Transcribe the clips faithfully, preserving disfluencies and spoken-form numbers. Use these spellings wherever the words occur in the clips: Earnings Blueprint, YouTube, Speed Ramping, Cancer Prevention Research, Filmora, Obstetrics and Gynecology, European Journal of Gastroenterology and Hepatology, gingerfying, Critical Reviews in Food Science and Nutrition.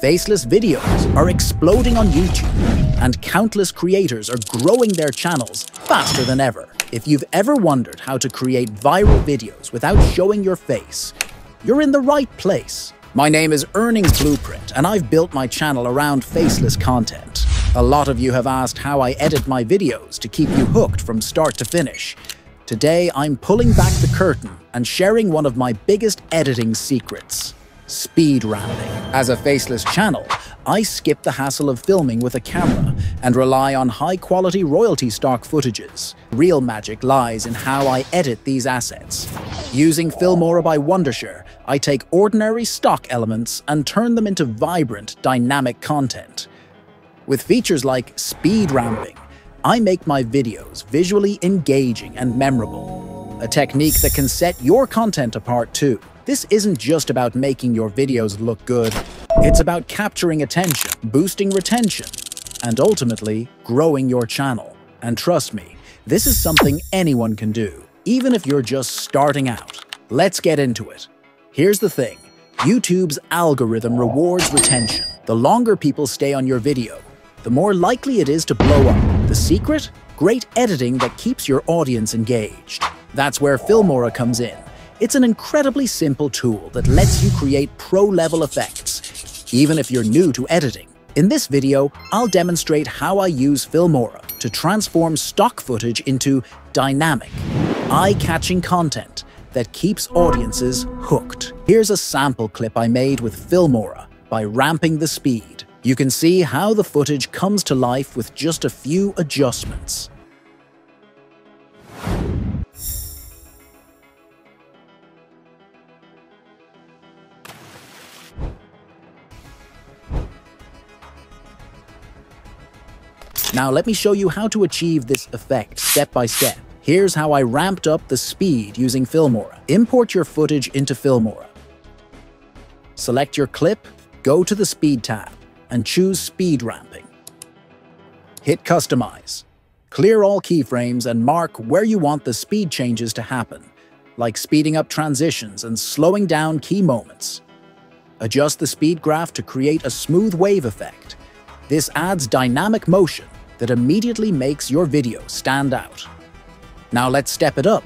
Faceless videos are exploding on YouTube, and countless creators are growing their channels faster than ever. If you've ever wondered how to create viral videos without showing your face, you're in the right place. My name is Earnings Blueprint, and I've built my channel around faceless content. A lot of you have asked how I edit my videos to keep you hooked from start to finish. Today, I'm pulling back the curtain and sharing one of my biggest editing secrets: speed ramping. As a faceless channel, I skip the hassle of filming with a camera and rely on high-quality royalty stock footages. Real magic lies in how I edit these assets. Using Filmora by Wondershare, I take ordinary stock elements and turn them into vibrant, dynamic content. With features like speed ramping, I make my videos visually engaging and memorable, a technique that can set your content apart too. This isn't just about making your videos look good. It's about capturing attention, boosting retention, and ultimately growing your channel. And trust me, this is something anyone can do, even if you're just starting out. Let's get into it. Here's the thing: YouTube's algorithm rewards retention. The longer people stay on your video, the more likely it is to blow up. The secret? Great editing that keeps your audience engaged. That's where Filmora comes in. It's an incredibly simple tool that lets you create pro-level effects, even if you're new to editing. In this video, I'll demonstrate how I use Filmora to transform stock footage into dynamic, eye-catching content that keeps audiences hooked. Here's a sample clip I made with Filmora by ramping the speed. You can see how the footage comes to life with just a few adjustments. Now let me show you how to achieve this effect step by step. Here's how I ramped up the speed using Filmora. Import your footage into Filmora. Select your clip, go to the Speed tab, and choose Speed Ramping. Hit Customize. Clear all keyframes and mark where you want the speed changes to happen, like speeding up transitions and slowing down key moments. Adjust the speed graph to create a smooth wave effect. This adds dynamic motion that immediately makes your video stand out. Now let's step it up.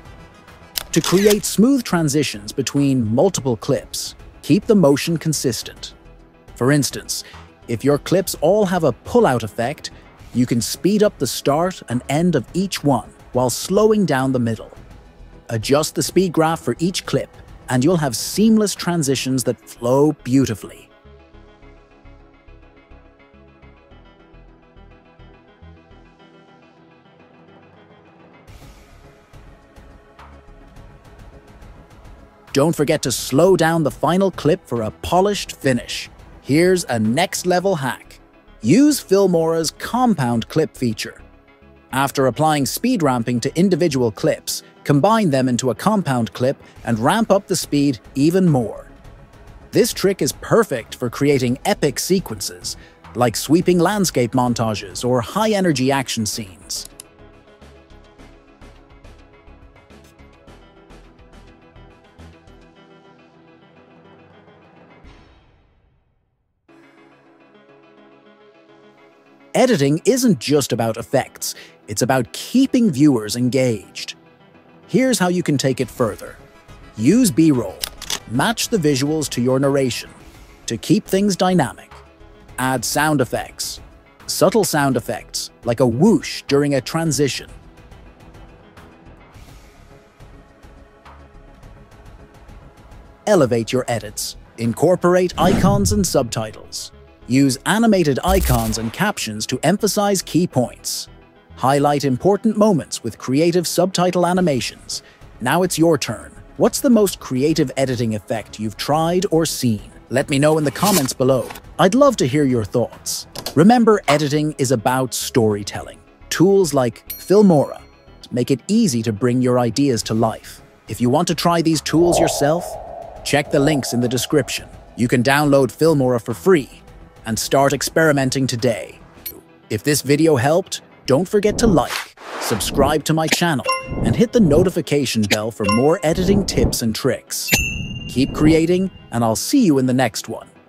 To create smooth transitions between multiple clips, keep the motion consistent. For instance, if your clips all have a pull-out effect, you can speed up the start and end of each one while slowing down the middle. Adjust the speed graph for each clip, and you'll have seamless transitions that flow beautifully. Don't forget to slow down the final clip for a polished finish. Here's a next-level hack. Use Filmora's compound clip feature. After applying speed ramping to individual clips, combine them into a compound clip and ramp up the speed even more. This trick is perfect for creating epic sequences, like sweeping landscape montages or high-energy action scenes. Editing isn't just about effects, it's about keeping viewers engaged. Here's how you can take it further. Use B-roll. Match the visuals to your narration to keep things dynamic. Add sound effects. Subtle sound effects, like a whoosh during a transition. Elevate your edits. Incorporate icons and subtitles. Use animated icons and captions to emphasize key points. Highlight important moments with creative subtitle animations. Now it's your turn. What's the most creative editing effect you've tried or seen? Let me know in the comments below. I'd love to hear your thoughts. Remember, editing is about storytelling. Tools like Filmora make it easy to bring your ideas to life. If you want to try these tools yourself, check the links in the description. You can download Filmora for free and start experimenting today. If this video helped, don't forget to like, subscribe to my channel, and hit the notification bell for more editing tips and tricks. Keep creating, and I'll see you in the next one.